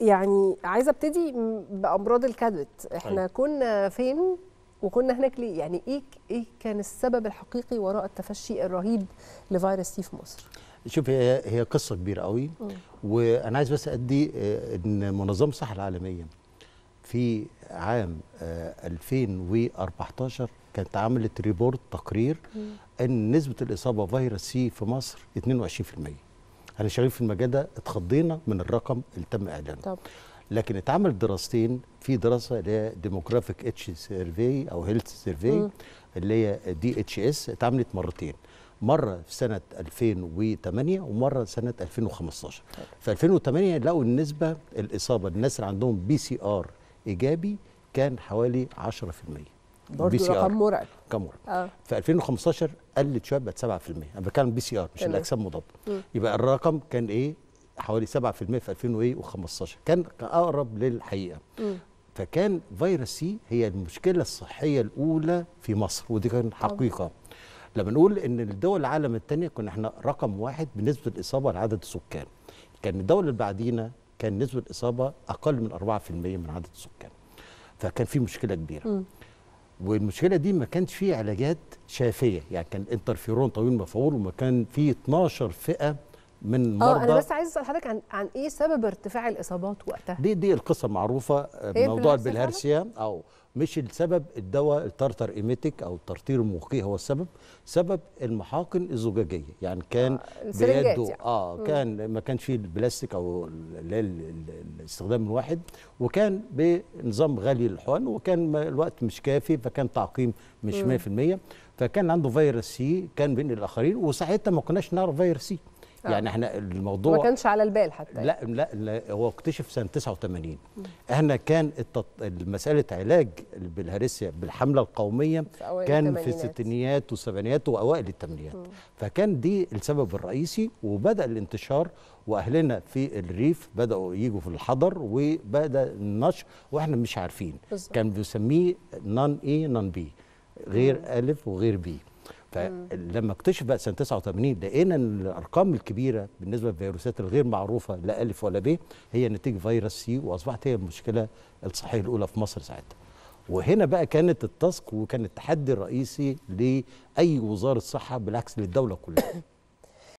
يعني عايزه ابتدي بامراض الكبد، احنا كنا فين وكنا هناك ليه؟ يعني ايه كان السبب الحقيقي وراء التفشي الرهيب لفيروس سي في مصر؟ شوف، هي قصه كبيره قوي، وانا عايز بس ادي ان منظمه الصحه العالميه في عام 2014 كانت عملت ريبورت تقرير ان نسبه الاصابه بفيروس سي في مصر 22%. احنا شغالين في المجال ده، اتخضينا من الرقم اللي تم اعلانه. طب. لكن اتعملت دراستين، في دراسه اللي هي ديموغرافيك إتش سيرفي او هيلث سيرفي اللي هي DHS، اتعملت مرتين، مره في سنه 2008 ومره سنه 2015. في 2008 لقوا النسبه الاصابه الناس اللي عندهم BCR ايجابي كان حوالي 10%، برضه رقم مرعب. في 2015 قلت شويه بقت 7%، انا بتكلم BCR مش الاجسام المضاده، يبقى الرقم كان ايه؟ حوالي 7% في 2015، كان اقرب للحقيقه. فكان فيروس سي هي المشكله الصحيه الاولى في مصر، ودي كانت حقيقه. لما نقول ان الدول العالم الثانيه كنا احنا رقم واحد بنسبه الاصابه لعدد السكان، كان الدوله اللي بعدينا كان نسبه الاصابه اقل من 4% من عدد السكان. فكان في مشكله كبيره. والمشكله دي ما كانش في علاجات شافيه، يعني كان إنترفيرون طويل المفعول، وما كان في 12 فئه من مرضى. انا بس عايز اسال حضرتك عن ايه سبب ارتفاع الاصابات وقتها؟ دي القصه المعروفه، موضوع البلهارسيا، او مش السبب الدواء الترتر إيميتك او الترطير الموقي هو السبب، سبب المحاقن الزجاجيه، يعني كان بيده يعني. كان ما كانش فيه البلاستيك او الاستخدام الواحد، وكان بنظام غالي للحقن، وكان الوقت مش كافي، فكان تعقيم مش 100%، فكان عنده فيروس سي كان بين الاخرين، وساعتها ما كناش نعرف فيروس سي. يعني احنا الموضوع ما كانش على البال حتى. لا هو اكتشف سنه 89. احنا كان مساله علاج البلهارسيا بالحمله القوميه كان في الستينيات والسبعينيات واوائل الثمانينات، فكان دي السبب الرئيسي. وبدا الانتشار، واهلنا في الريف بداوا يجوا في الحضر، وبدا النشر واحنا مش عارفين. كان بيسميه نان اي نان بي، غير الف وغير بي. فلما اكتشف بقى سنه 89 لقينا ان الارقام الكبيره بالنسبه للفيروسات الغير معروفه لا الف ولا ب هي نتيجه فيروس سي، واصبحت هي المشكله الصحيه الاولى في مصر ساعتها. وهنا بقى كانت التاسك وكان التحدي الرئيسي لاي وزاره صحه، بالعكس للدوله كلها.